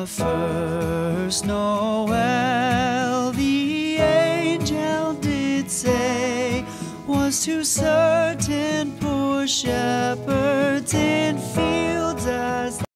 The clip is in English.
the first Noel, the angel did say, was to certain poor shepherds in fields as